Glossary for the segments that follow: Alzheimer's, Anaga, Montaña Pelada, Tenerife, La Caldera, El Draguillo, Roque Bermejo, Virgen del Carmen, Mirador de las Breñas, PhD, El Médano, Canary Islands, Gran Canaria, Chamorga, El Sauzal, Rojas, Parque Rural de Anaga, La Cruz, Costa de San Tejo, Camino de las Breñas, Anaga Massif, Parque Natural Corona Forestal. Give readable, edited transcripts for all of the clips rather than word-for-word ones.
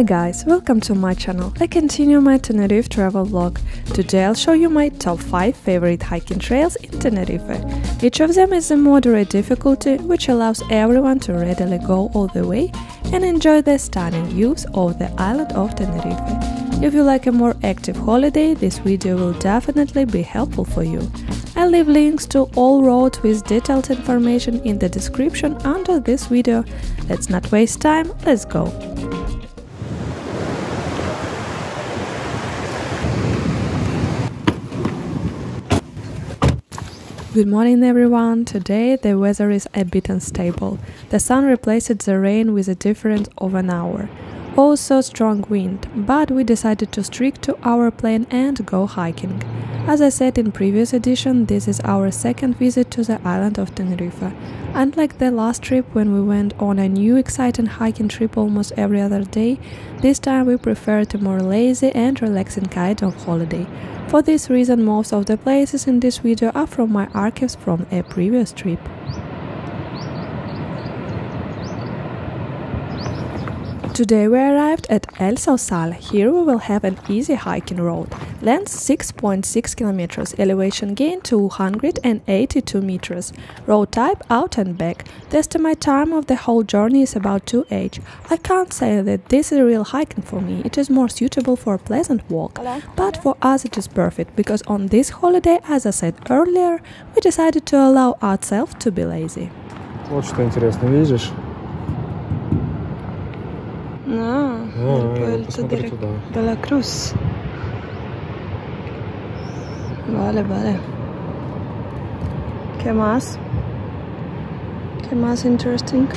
Hi guys, welcome to my channel. I continue my Tenerife travel vlog. Today I'll show you my top 5 favorite hiking trails in Tenerife. Each of them is a moderate difficulty, which allows everyone to readily go all the way and enjoy the stunning views of the island of Tenerife. If you like a more active holiday, this video will definitely be helpful for you. I'll leave links to all roads with detailed information in the description under this video. Let's not waste time, let's go! Good morning everyone! Today the weather is a bit unstable. The sun replaced the rain with a difference of an hour. Also strong wind, but we decided to stick to our plan and go hiking. As I said in previous edition, this is our second visit to the island of Tenerife. Unlike the last trip when we went on a new exciting hiking trip almost every other day, this time we preferred a more lazy and relaxing kind of holiday. For this reason, most of the places in this video are from my archives from a previous trip. Today we arrived at El Sauzal. Here we will have an easy hiking road. Length 6.6 kilometers, elevation gain 282 meters. Road type out and back. The estimate time of the whole journey is about 2h. I can't say that this is a real hiking for me, it is more suitable for a pleasant walk. But for us it is perfect, because on this holiday, as I said earlier, we decided to allow ourselves to be lazy. Вот что интересно, видишь? De La Cruz. Vale. ¿Qué más? ¿Qué más interesting?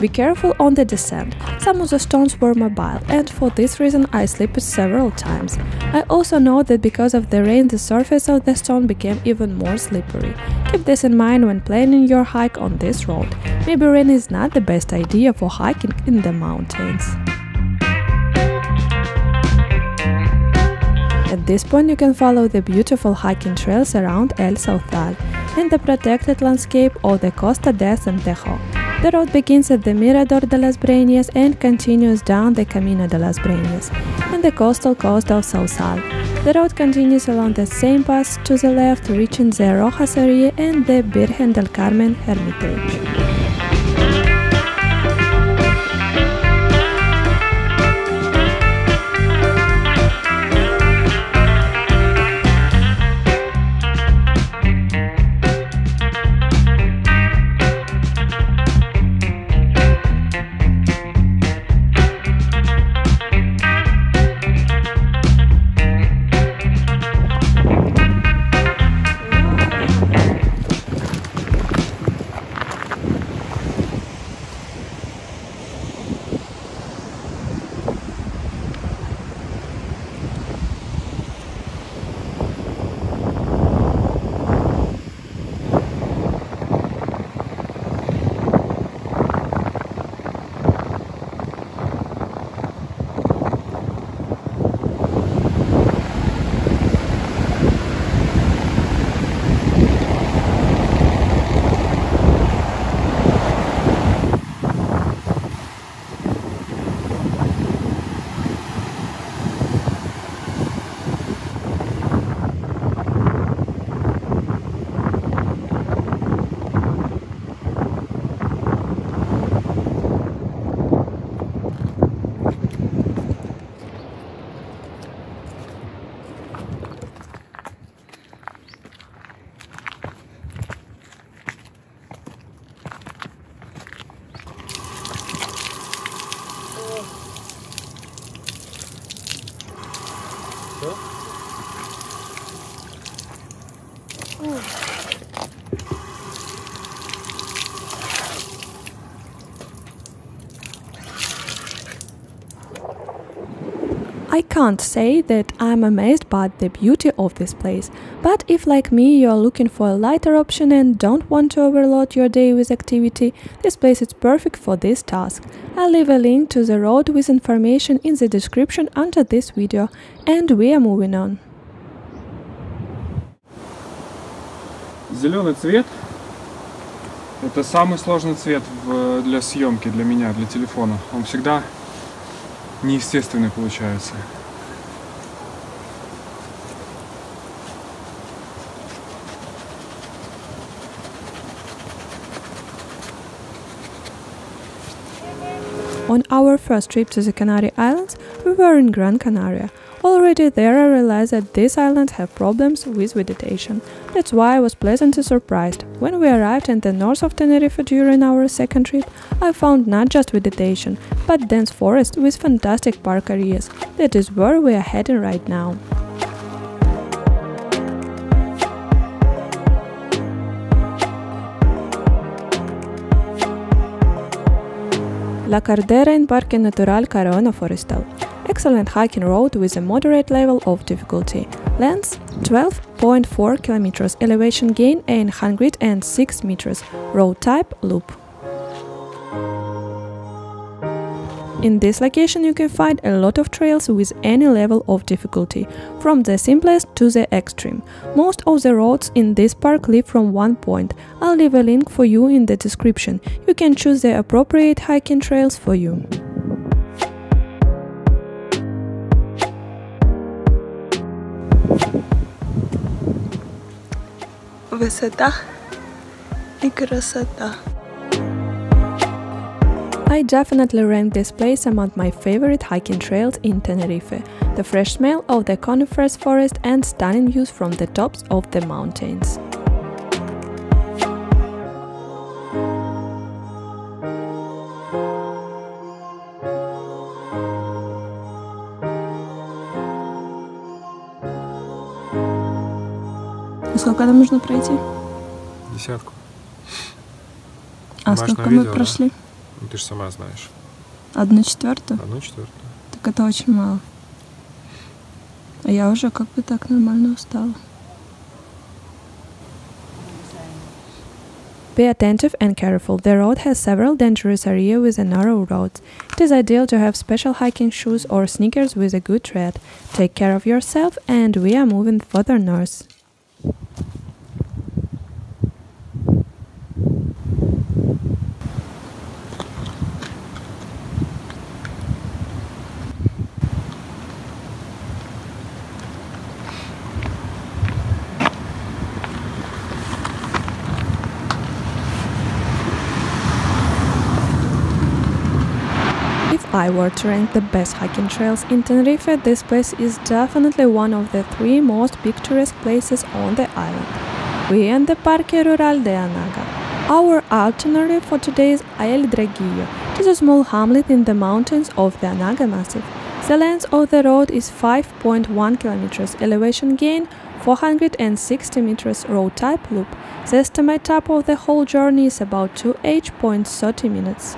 Be careful on the descent. Some of the stones were mobile, and for this reason I slipped several times. I also know that because of the rain the surface of the stone became even more slippery. Keep this in mind when planning your hike on this road. Maybe rain is not the best idea for hiking in the mountains. At this point you can follow the beautiful hiking trails around El Sauzal and the protected landscape of the Costa de San Tejo. The road begins at the Mirador de las Breñas and continues down the Camino de las Breñas and the coastal coast of Sauzal. The road continues along the same path to the left, reaching the Rojas area and the Virgen del Carmen hermitage. I can't say that I'm amazed by the beauty of this place, but if like me you're looking for a lighter option and don't want to overload your day with activity, this place is perfect for this task. I'll leave a link to the road with information in the description under this video, and we are moving on. Зеленый цвет – это самый сложный цвет для съемки для меня, для телефона. Он всегда неестественный получается. On our first trip to the Canary Islands, we were in Gran Canaria. Already there I realized that these islands have problems with vegetation. That's why I was pleasantly surprised. When we arrived in the north of Tenerife during our second trip, I found not just vegetation, but dense forest with fantastic park areas. That is where we are heading right now. La Caldera in Parque Natural Corona Forestal. Excellent hiking road with a moderate level of difficulty. Length 12.4 kilometers, elevation gain 806 meters, road type loop. In this location you can find a lot of trails with any level of difficulty, from the simplest to the extreme. Most of the roads in this park lead from one point. I'll leave a link for you in the description. You can choose the appropriate hiking trails for you. Высота и красота. I definitely rank this place among my favorite hiking trails in Tenerife. The fresh smell of the coniferous forest and stunning views from the tops of the mountains. Сколько нам нужно пройти? 10. А сколько мы прошли? Ты же сама знаешь. 1/4? 1/4. Так это очень мало. А я уже как бы так нормально устала. Be attentive and careful. The road has several dangerous areas with a narrow road. It is ideal to have special hiking shoes or sneakers with a good tread. Take care of yourself, and we are moving further north. If I were to rank the best hiking trails in Tenerife, this place is definitely one of the three most picturesque places on the island. We are in the Parque Rural de Anaga. Our itinerary for today is El Draguillo. It is a small hamlet in the mountains of the Anaga Massif. The length of the road is 5.1 kilometers, elevation gain 460 meters, road type loop. The estimate time of the whole journey is about 2 hours 30 minutes.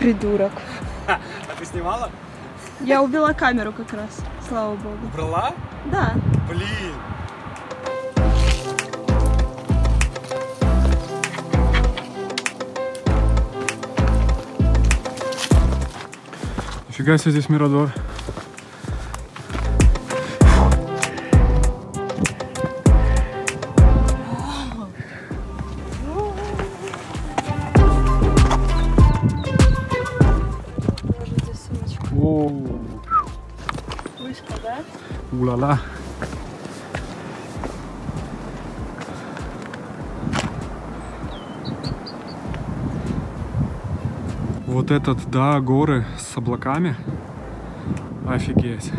Придурок. А ты снимала? Я убила камеру как раз, слава богу. Убрала? Да. Блин. Нифига себе здесь Мирадор. Ла-ла. Вот этот, да, горы с облаками. Офигеть.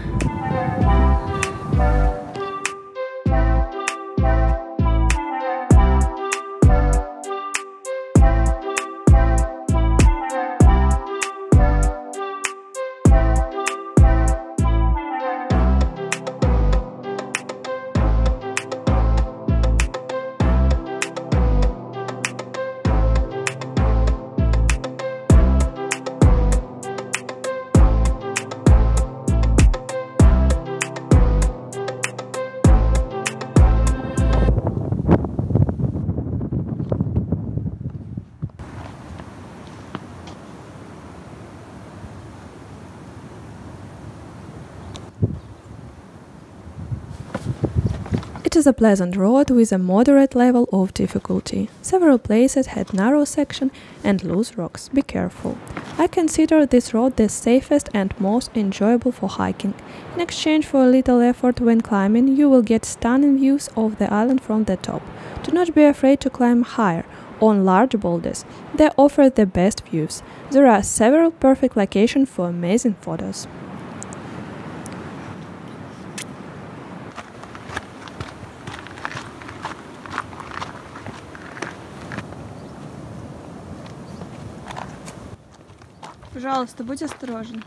It is a pleasant road with a moderate level of difficulty. Several places had narrow sections and loose rocks. Be careful. I consider this road the safest and most enjoyable for hiking. In exchange for a little effort when climbing, you will get stunning views of the island from the top. Do not be afraid to climb higher. On large boulders, they offer the best views. There are several perfect locations for amazing photos. Пожалуйста, будь осторожен.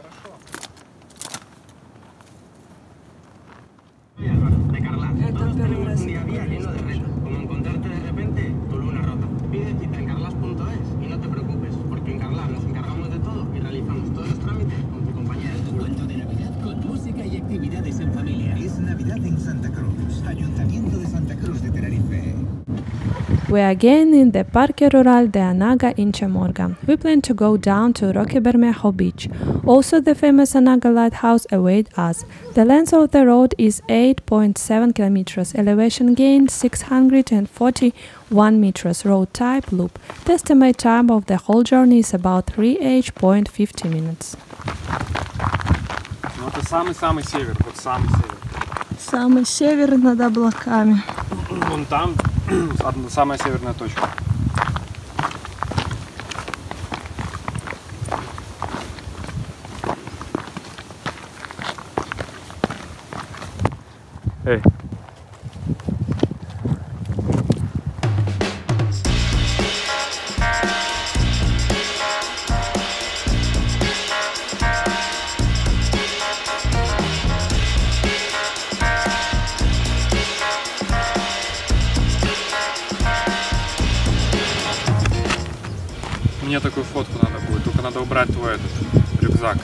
We are again in the Parque Rural de Anaga in Chamorga. We plan to go down to Roque Bermejo beach. Also, the famous Anaga lighthouse awaits us. The length of the road is 8.7 kilometers, elevation gain 641 meters, road type loop. The estimate time of the whole journey is about 3h.50 minutes. Ну, это самый-самый север, вот самый север. Самый север над облаками. Вон там самая северная точка. Эй. Мне такую фотку надо будет, только надо убрать твой этот рюкзак.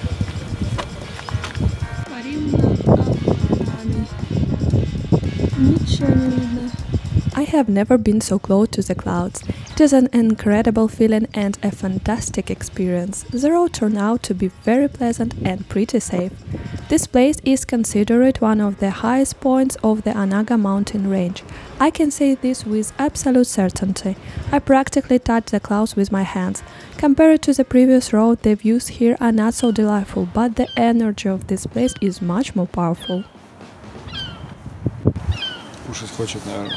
I have never been so close to the clouds. It is an incredible feeling and a fantastic experience. The road turned out to be very pleasant and pretty safe. This place is considered one of the highest points of the Anaga mountain range. I can say this with absolute certainty. I practically touched the clouds with my hands. Compared to the previous road, the views here are not so delightful, but the energy of this place is much more powerful. Кушать хочет, наверное.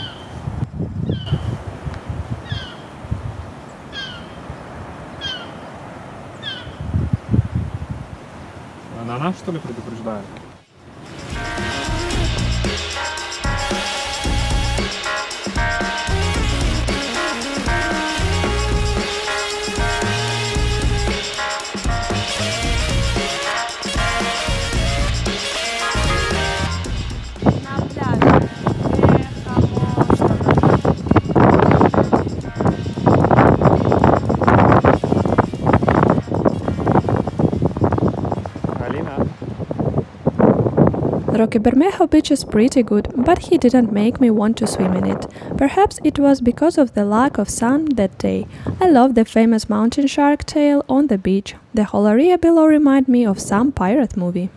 Она нас, что ли, предупреждает? Roque Bermejo beach is pretty good, but he didn't make me want to swim in it. Perhaps it was because of the lack of sun that day. I love the famous mountain shark tail on the beach. The whole area below reminded me of some pirate movie.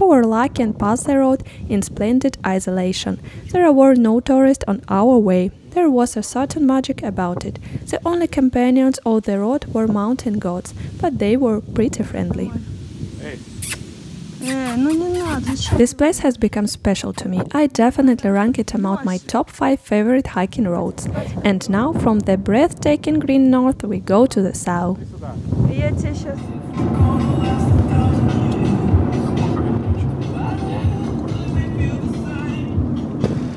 Our luck can pass the road in splendid isolation. There were no tourists on our way. There was a certain magic about it. The only companions of the road were mountain goats, but they were pretty friendly. This place has become special to me. I definitely rank it among my top 5 favorite hiking roads. And now, from the breathtaking green north, we go to the south.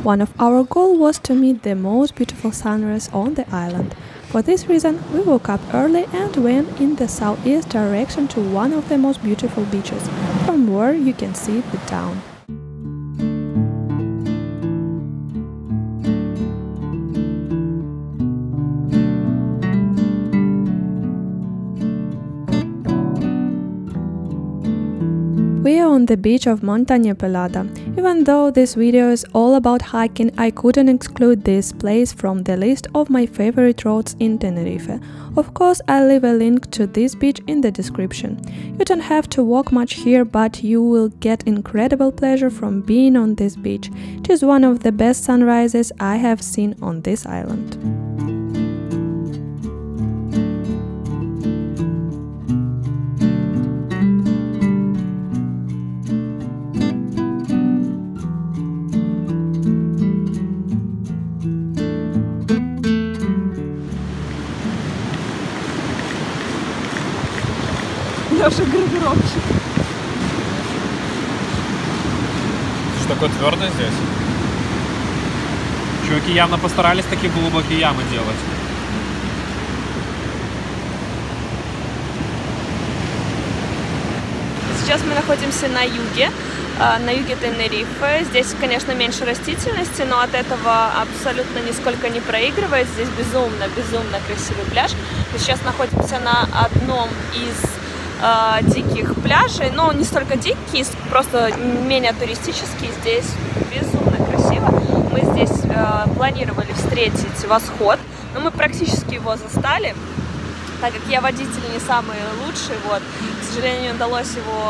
One of our goals was to meet the most beautiful sunrise on the island. For this reason, we woke up early and went in the southeast direction to one of the most beautiful beaches, from where you can see the town. We are on the beach of Montaña Pelada. Even though this video is all about hiking, I couldn't exclude this place from the list of my favorite roads in Tenerife. Of course, I'll leave a link to this beach in the description. You don't have to walk much here, but you will get incredible pleasure from being on this beach. It is one of the best sunrises I have seen on this island. Что такое твердое здесь? Чуваки явно постарались такие глубокие ямы делать. Сейчас мы находимся на юге Тенерифе. Здесь, конечно, меньше растительности, но от этого абсолютно нисколько не проигрывает. Здесь безумно красивый пляж. Мы сейчас находимся на одном из диких пляжей, но не столько дикие, просто менее туристические. Здесь безумно красиво. Мы здесь планировали встретить восход, но мы практически его застали, так как я водитель не самый лучший. Вот, к сожалению, удалось его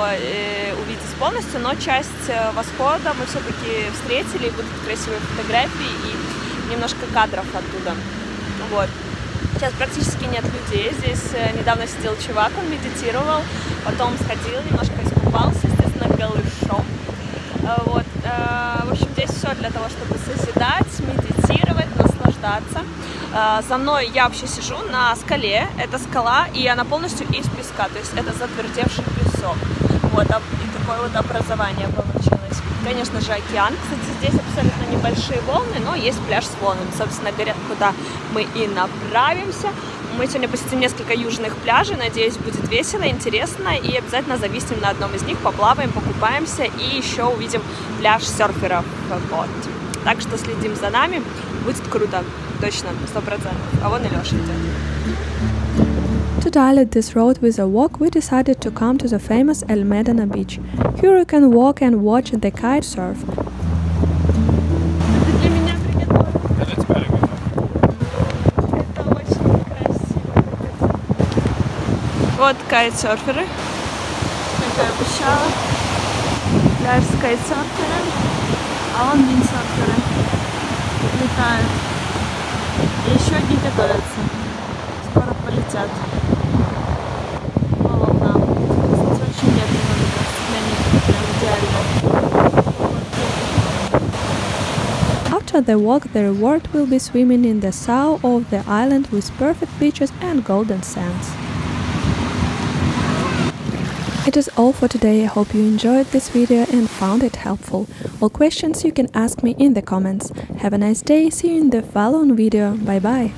увидеть полностью, но часть восхода мы все-таки встретили. Будут красивые фотографии и немножко кадров оттуда. Вот. Сейчас практически нет людей, здесь недавно сидел чувак, он медитировал, потом сходил, немножко искупался, естественно, голышом. Вот. В общем, здесь все для того, чтобы созидать, медитировать, наслаждаться. За мной я вообще сижу на скале, это скала, и она полностью из песка, то есть это затвердевший песок. Вот, и такое вот образование получилось. Конечно же, океан. Кстати, здесь абсолютно небольшие волны, но есть пляж с волнами. Собственно говоря, куда мы и направимся. Мы сегодня посетим несколько южных пляжей. Надеюсь, будет весело, интересно. И обязательно зависнем на одном из них, поплаваем, покупаемся и еще увидим пляж серферов. Вот. Так что следим за нами. Будет круто. Точно, 100%. А вон и Леша идет. To dilate this road with a walk, we decided to come to the famous El Médano beach. Here you can walk and watch the kite surf. Вот кайтсерферы, как я обещала. Пляж с кайтсерфером, а он виндсерферы летают. И еще одни готовятся. Скоро полетят. After the walk, the reward will be swimming in the south of the island with perfect beaches and golden sands. It is all for today. I hope you enjoyed this video and found it helpful. All questions you can ask me in the comments. Have a nice day. See you in the following video. Bye bye.